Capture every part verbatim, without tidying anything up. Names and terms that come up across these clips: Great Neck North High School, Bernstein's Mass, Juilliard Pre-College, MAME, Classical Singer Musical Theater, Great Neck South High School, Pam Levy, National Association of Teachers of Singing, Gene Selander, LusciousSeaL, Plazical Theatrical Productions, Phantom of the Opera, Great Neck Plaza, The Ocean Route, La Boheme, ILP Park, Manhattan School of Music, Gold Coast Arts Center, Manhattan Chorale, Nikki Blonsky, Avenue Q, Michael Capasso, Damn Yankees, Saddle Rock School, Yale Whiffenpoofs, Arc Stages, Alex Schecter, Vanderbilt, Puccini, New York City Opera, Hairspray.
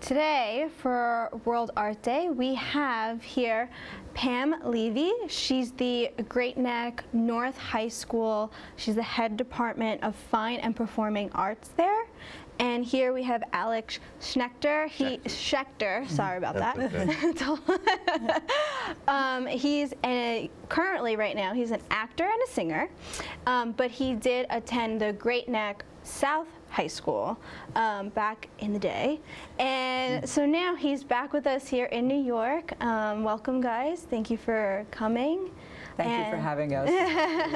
today for World Art Day, we have here Pam Levy. She's the Great Neck North High School. She's the head department of Fine and Performing Arts there. And here we have Alex Schecter. He Schecter, sorry about that. Okay. um, he's a, currently right now he's an actor and a singer, um, but he did attend the Great Neck South High School um, back in the day, and so now he's back with us here in New York. Um, welcome, guys. Thank you for coming. Thank and you for having us.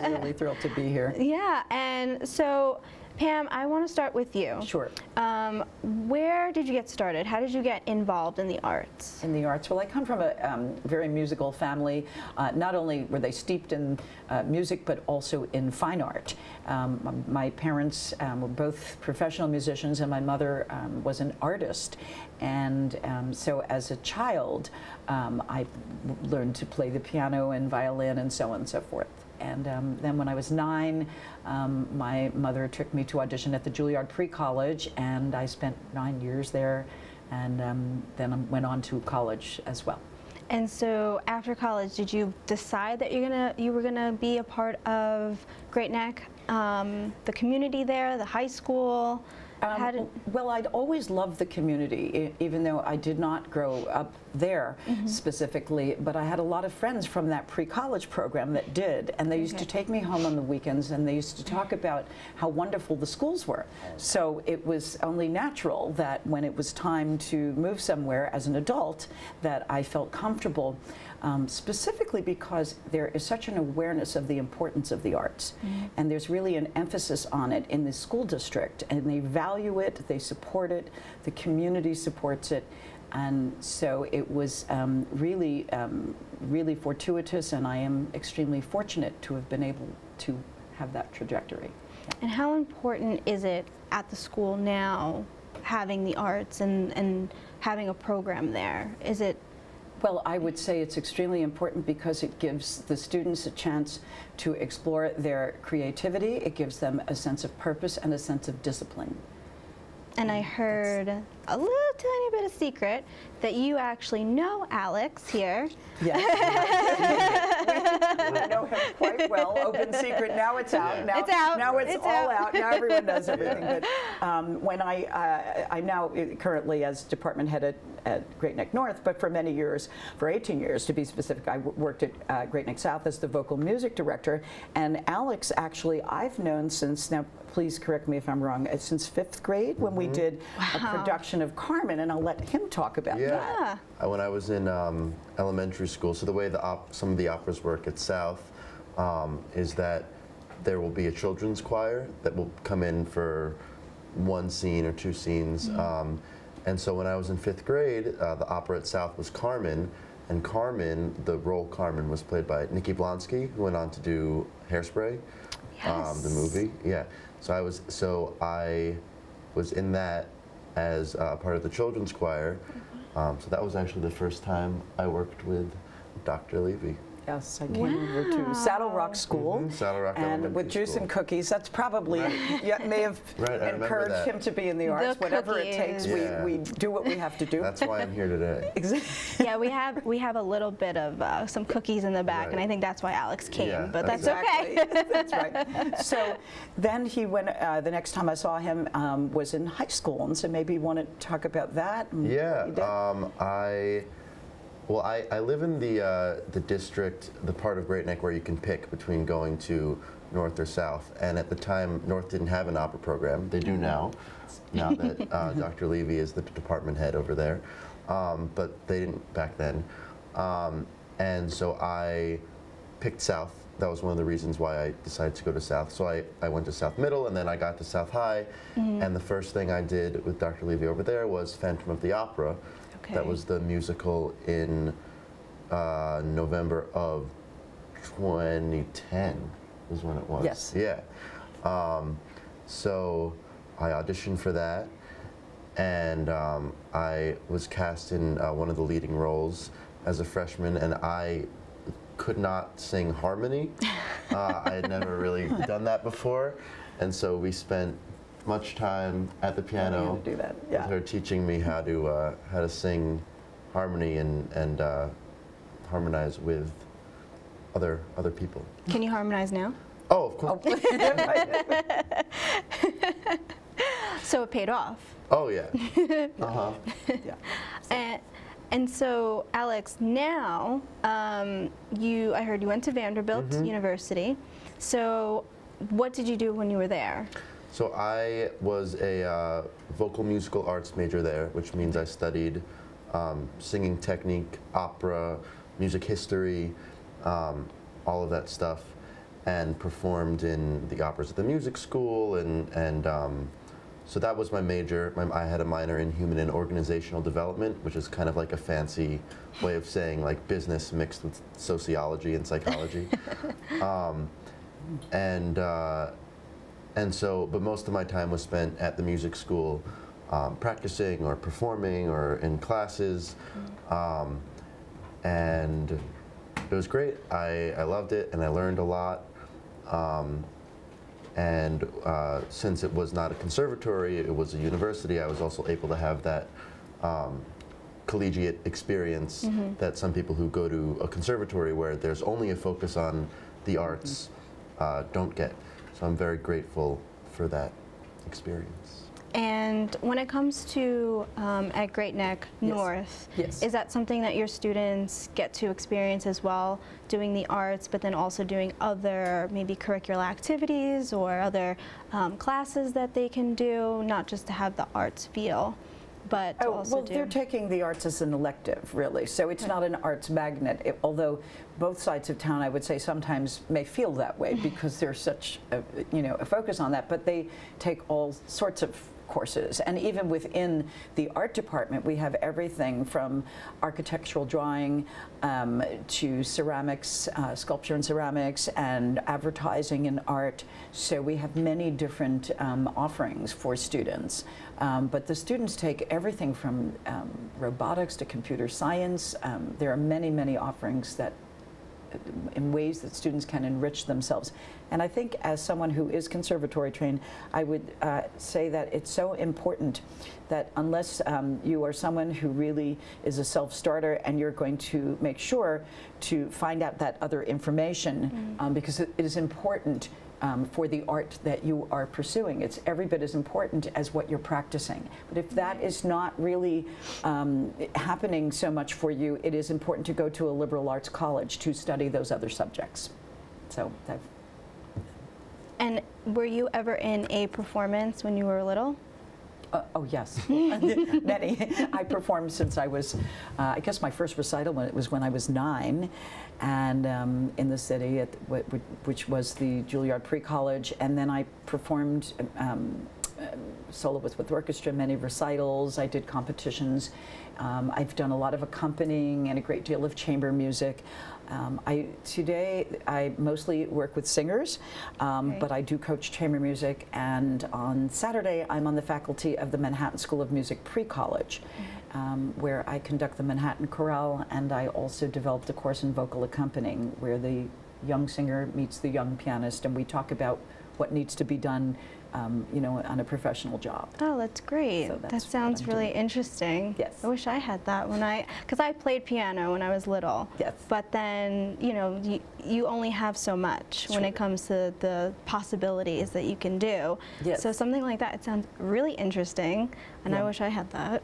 I'm really thrilled to be here. Yeah, and so. Pam, I want to start with you. Sure. Um, where did you get started? How did you get involved in the arts? In the arts? Well, I come from a um, very musical family. Uh, not only were they steeped in uh, music, but also in fine art. Um, my parents um, were both professional musicians, and my mother um, was an artist. And um, so as a child, um, I learned to play the piano and violin and so on and so forth. And um, then when I was nine, um, my mother took me to audition at the Juilliard Pre-College, and I spent nine years there, and um, then went on to college as well. And so after college, did you decide that you're gonna, you were gonna be a part of Great Neck, um, the community there, the high school? Um, How did well, I'd always loved the community, I, even though I did not grow up there mm-hmm. specifically, but I had a lot of friends from that pre-college program that did, and they used okay. to take me home on the weekends, and they used to talk about how wonderful the schools were. So it was only natural that when it was time to move somewhere as an adult that I felt comfortable, um, specifically because there is such an awareness of the importance of the arts, mm-hmm. and there's really an emphasis on it in the school district, and they value value it, they support it, the community supports it, and so it was um, really, um, really fortuitous, and I am extremely fortunate to have been able to have that trajectory. And how important is it at the school now, having the arts and, and having a program there? Is it? Well, I would say it's extremely important because it gives the students a chance to explore their creativity. It gives them a sense of purpose and a sense of discipline. And I heard That's a little tiny bit of secret that you actually know Alex here. Yes. We know him quite well. Open secret. Now it's out. Now it's out. Now it's, it's all out. out. Now everyone knows everything. But um, when I, uh, I'm now currently as department head at, at Great Neck North, but for many years, for eighteen years to be specific, I worked at uh, Great Neck South as the vocal music director. And Alex, actually, I've known since now. Please correct me if I'm wrong, since fifth grade when mm-hmm. we did wow. a production of Carmen, and I'll let him talk about yeah. that. Yeah. When I was in um, elementary school, so the way the op some of the operas work at South um, is that there will be a children's choir that will come in for one scene or two scenes. Mm-hmm. um, and so when I was in fifth grade, uh, the opera at South was Carmen, and Carmen, the role Carmen was played by Nikki Blonsky, who went on to do Hairspray, yes. um, the movie. Yeah. So I was so I was in that as uh, part of the children's choir. Um, so that was actually the first time I worked with Doctor Levy. Yes, I came wow. over to Saddle Rock School, mm-hmm. Saddle Rock and with juice school. and cookies. That's probably yeah, may have right, encouraged him to be in the arts. The Whatever cookies. it takes, yeah. we, we do what we have to do. That's why I'm here today. Exactly. Yeah, we have we have a little bit of uh, some cookies in the back, right. and I think that's why Alex came. Yeah, but that's exactly. okay. That's right. So then he went. Uh, the next time I saw him um, was in high school, and so maybe you want to talk about that. Yeah, um, I. Well, I, I live in the uh, the district, the part of Great Neck where you can pick between going to North or South. And at the time, North didn't have an opera program. They do now, now that uh, Doctor Levy is the department head over there. Um, but they didn't back then. Um, and so I picked South. That was one of the reasons why I decided to go to South. So I, I went to South Middle, and then I got to South High. Mm-hmm. And the first thing I did with Doctor Levy over there was Phantom of the Opera. That was the musical in uh, November of twenty ten was when it was. Yes. Yeah. Um, so I auditioned for that, and um, I was cast in uh, one of the leading roles as a freshman, and I could not sing harmony. uh, I had never really done that before, and so we spent much time at the piano to do that. Yeah. With her teaching me how to uh, how to sing harmony and and uh, harmonize with other other people. Can you harmonize now? Oh, of course. Oh. So it paid off. Oh yeah. Uh-huh. Yeah. So. And, and so, Alex, now um, you, I heard you went to Vanderbilt mm-hmm. University. So, what did you do when you were there? So I was a uh, vocal musical arts major there, which means I studied um, singing technique, opera, music history, um, all of that stuff, and performed in the operas at the music school, and and um, so that was my major. My, I had a minor in human and organizational development, which is kind of like a fancy way of saying like business mixed with sociology and psychology. um, and uh, and so, but most of my time was spent at the music school, um, practicing or performing or in classes, um, and it was great. I, I loved it and I learned a lot. Um, and uh, since it was not a conservatory, it was a university, I was also able to have that um, collegiate experience mm-hmm. that some people who go to a conservatory where there's only a focus on the arts uh, don't get. So I'm very grateful for that experience. And when it comes to um, at Great Neck North, yes. Yes. Is that something that your students get to experience as well, doing the arts, but then also doing other maybe curricular activities or other um, classes that they can do, not just to have the arts feel? But oh, also well, do. They're taking the arts as an elective, really. So it's right. not an arts magnet, it, although both sides of town, I would say, sometimes may feel that way because there's such a, you know, a focus on that. But they take all sorts of courses. And even within the art department, we have everything from architectural drawing um, to ceramics, uh, sculpture and ceramics, and advertising and art. So we have many different um, offerings for students. Um, but the students take everything from um, robotics to computer science. Um, there are many, many offerings that in ways that students can enrich themselves. And I think as someone who is conservatory trained, I would uh, say that it's so important that unless um, you are someone who really is a self-starter and you're going to make sure to find out that other information, mm-hmm. um, because it is important Um, for the art that you are pursuing. It's every bit as important as what you're practicing. But if that is not really um, happening so much for you, it is important to go to a liberal arts college to study those other subjects. So that. And were you ever in a performance when you were little? Uh, oh, yes. Many. I performed since I was, uh, I guess my first recital when it was when I was nine, and um, in the city, at w w which was the Juilliard Pre-College, and then I performed um, solo with, with orchestra, many recitals. I did competitions. Um, I've done a lot of accompanying and a great deal of chamber music. Um, I, today, I mostly work with singers, um, okay. but I do coach chamber music, and on Saturday, I'm on the faculty of the Manhattan School of Music Pre-College, mm-hmm. um, where I conduct the Manhattan Chorale, and I also developed a course in vocal accompanying, where the young singer meets the young pianist, and we talk about what needs to be done, um, you know, on a professional job. Oh, that's great. So that's that sounds really doing. Interesting. Yes. I wish I had that when I, because I played piano when I was little. Yes. But then, you know, you, you only have so much True. When it comes to the possibilities that you can do. Yes. So something like that, it sounds really interesting, and yeah. I wish I had that.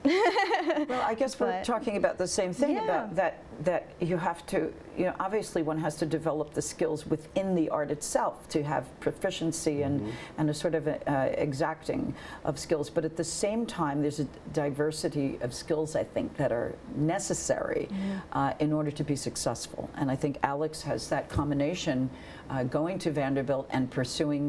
Well, I guess but, we're talking about the same thing yeah. about that, that you have to, you know, obviously one has to develop the skills within the art itself to have proficiency And, mm-hmm. and a sort of a, uh, exacting of skills. But at the same time, there's a diversity of skills, I think, that are necessary mm-hmm. uh, in order to be successful. And I think Alex has that combination, uh, going to Vanderbilt and pursuing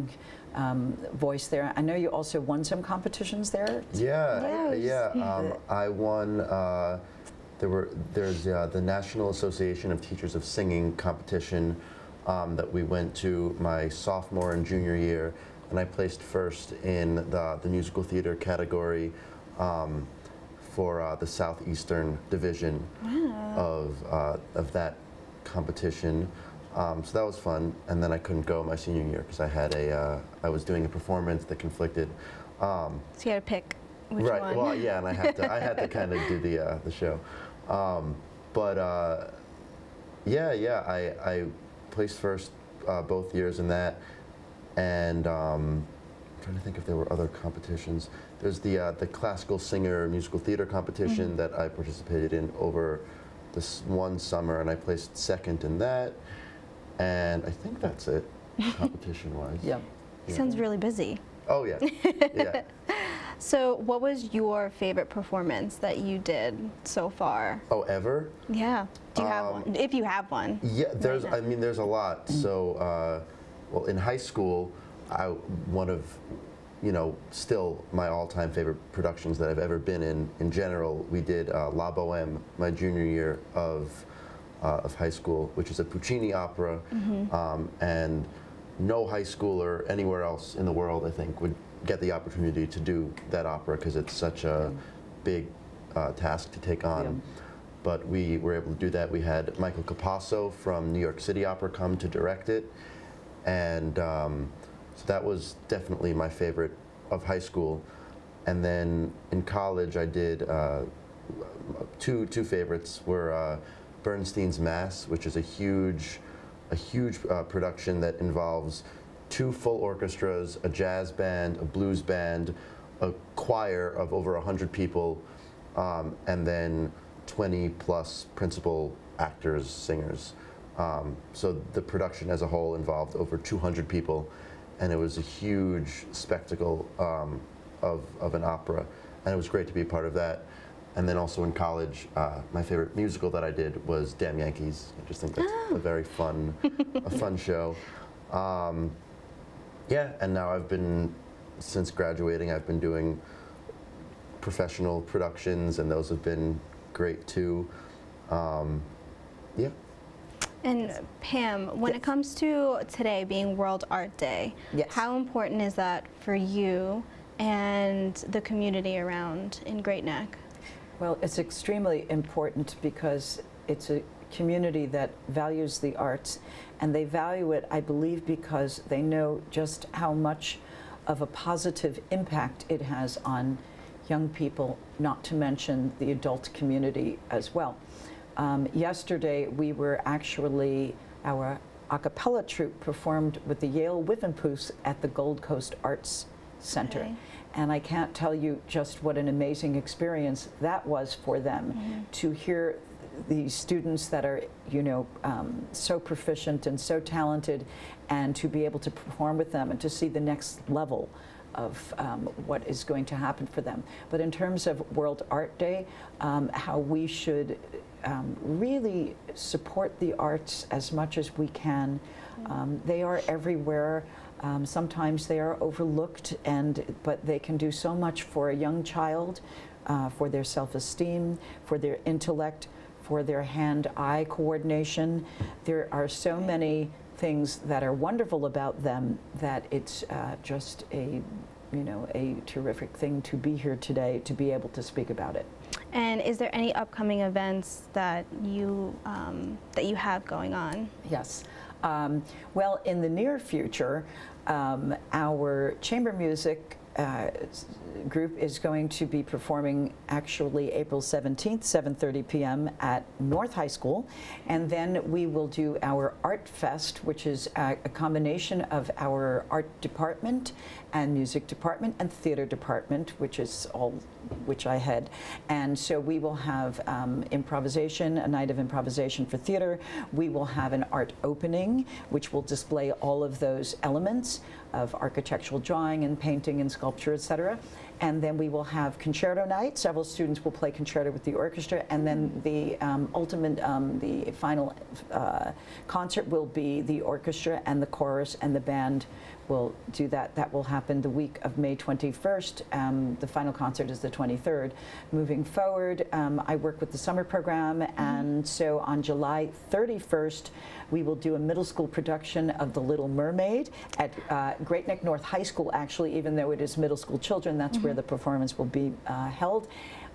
um, voice there. I know you also won some competitions there. Yeah, yes. yeah. Um, I won, uh, there were, there's uh, the National Association of Teachers of Singing competition Um, that we went to my sophomore and junior year, and I placed first in the, the musical theater category um, for uh, the Southeastern Division wow. of, uh, of that competition. Um, so that was fun, and then I couldn't go my senior year because I had a, uh, I was doing a performance that conflicted Um, so you had to pick which right, one. Right. Well, yeah, and I had to I had to kind of do the uh, the show, um, but uh, yeah, yeah, I I placed first uh, both years in that, and um, I'm trying to think if there were other competitions. There's the uh, the Classical Singer Musical Theater competition mm-hmm. that I participated in over this one summer, and I placed second in that, and I think that's it, competition-wise. Yeah. Yeah. Sounds really busy. Oh, yeah. Yeah. So what was your favorite performance that you did so far? Oh, ever? Yeah. Do you um, have one? If you have one. Yeah, there's, right I mean, there's a lot. Mm-hmm. So, uh, well, in high school, I one of, you know, still my all-time favorite productions that I've ever been in, in general, we did uh, La Boheme my junior year of, uh, of high school, which is a Puccini opera, mm-hmm. um, and no high schooler anywhere else in the world, I think, would get the opportunity to do that opera because it's such a yeah. big uh, task to take on. Yeah. But we were able to do that. We had Michael Capasso from New York City Opera come to direct it, and um, so that was definitely my favorite of high school. And then in college, I did uh, two two favorites were uh, Bernstein's Mass, which is a huge a huge uh, production that involves two full orchestras, a jazz band, a blues band, a choir of over one hundred people, um, and then twenty plus principal actors, singers. Um, so the production as a whole involved over two hundred people, and it was a huge spectacle um, of, of an opera, and it was great to be a part of that. And then also in college, uh, my favorite musical that I did was Damn Yankees. I just think that's oh. a very fun, a fun show. Um, yeah, and now I've been, since graduating, I've been doing professional productions, and those have been great too. Um, yeah. And uh, Pam, when yes. it comes to today being World Art Day, yes. how important is that for you and the community around in Great Neck? Well, it's extremely important because it's a community that values the arts, and they value it, I believe, because they know just how much of a positive impact it has on young people, not to mention the adult community as well. Um, yesterday, we were actually, our a cappella troupe performed with the Yale Whiffenpoofs at the Gold Coast Arts Center. Okay. And I can't tell you just what an amazing experience that was for them mm-hmm. to hear these students that are, you know, um, so proficient and so talented, and to be able to perform with them and to see the next level of um, what is going to happen for them. But in terms of World Art Day, um, how we should um, really support the arts as much as we can. Mm-hmm. Um, they are everywhere. Um, sometimes they are overlooked, and but they can do so much for a young child, uh, for their self-esteem, for their intellect, for their hand-eye coordination. There are so many things that are wonderful about them that it's uh, just a, you know, a terrific thing to be here today to be able to speak about it. And is there any upcoming events that you um, that you have going on? Yes. Um, well, in the near future, um, our chamber music uh, group is going to be performing actually April seventeenth, seven thirty p m at North High School. And then we will do our Art Fest, which is a, a combination of our art department and music department and theater department, which is all which I head. And so we will have um, improvisation, a night of improvisation for theater. We will have an art opening, which will display all of those elements of architectural drawing and painting and sculpture, et cetera. And then we will have concerto night. Several students will play concerto with the orchestra, and then the um, ultimate, um, the final uh, concert will be the orchestra and the chorus and the band will do that. That will happen the week of May twenty-first. Um, the final concert is the twenty-third. Moving forward, um, I work with the summer program, mm-hmm. and so on July thirty-first, we will do a middle school production of The Little Mermaid at uh, Great Neck North High School, actually, even though it is middle school children, that's mm-hmm. where the performance will be uh, held.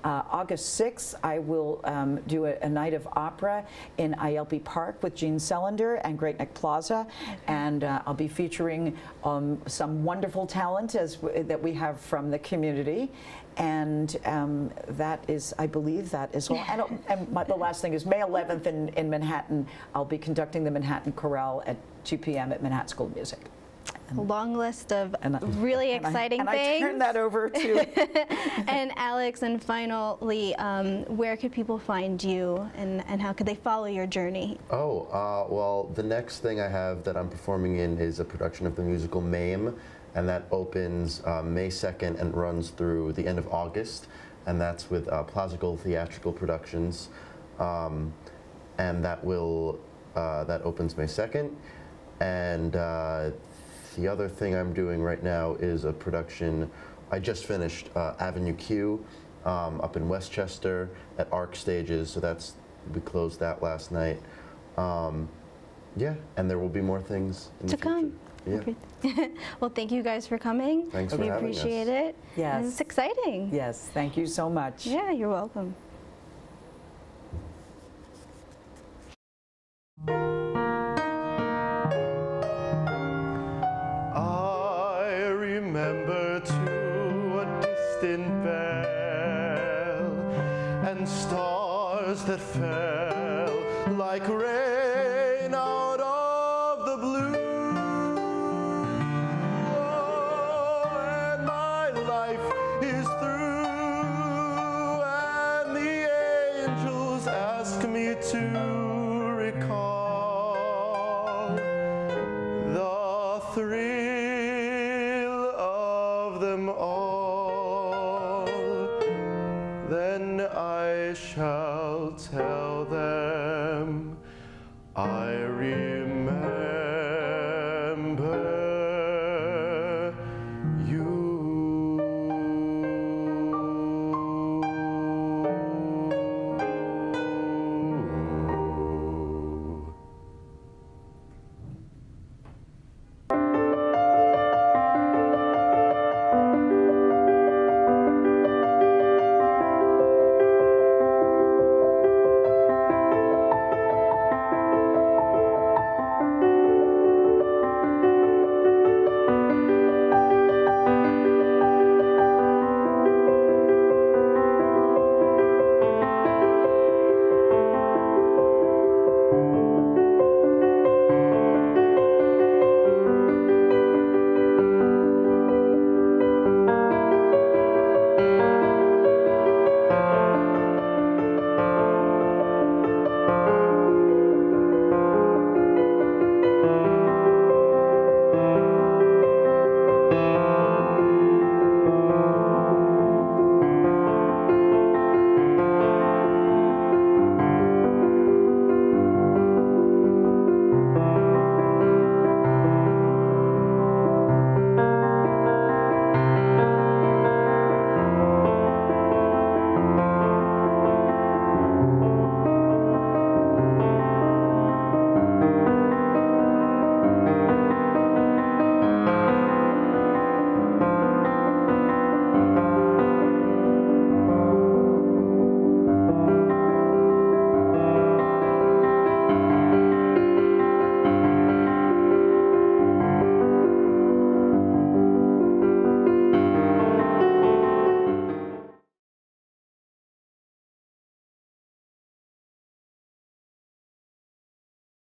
Uh, August sixth, I will um, do a, a night of opera in I L P Park with Gene Selander and Great Neck Plaza, and uh, I'll be featuring um, some wonderful talent as w that we have from the community. And um, that is, I believe that is all. And, and my, the last thing is May eleventh in, in Manhattan, I'll be conducting the Manhattan Chorale at two P M at Manhattan School of Music. A long list of and, really and exciting I, and things. And I turn that over to... And Alex, and finally, um, where could people find you, and, and how could they follow your journey? Oh, uh, well, the next thing I have that I'm performing in is a production of the musical MAME, and that opens uh, May second and runs through the end of August, and that's with uh, Plazical Theatrical Productions, um, and that will, uh, that opens May second, and uh, the other thing I'm doing right now is a production I just finished, uh, Avenue Q, um, up in Westchester at Arc Stages. So that's, we closed that last night. Um, yeah, and there will be more things in to the come. Yeah. Well, thank you guys for coming. Thanks for we having us. We appreciate it. Yes, it's exciting. Yes, thank you so much. Yeah, you're welcome. Stars that fell like rain out of the blue. Oh, and my life is through, and the angels ask me to recall the thrill of them all. Then I shall tell them.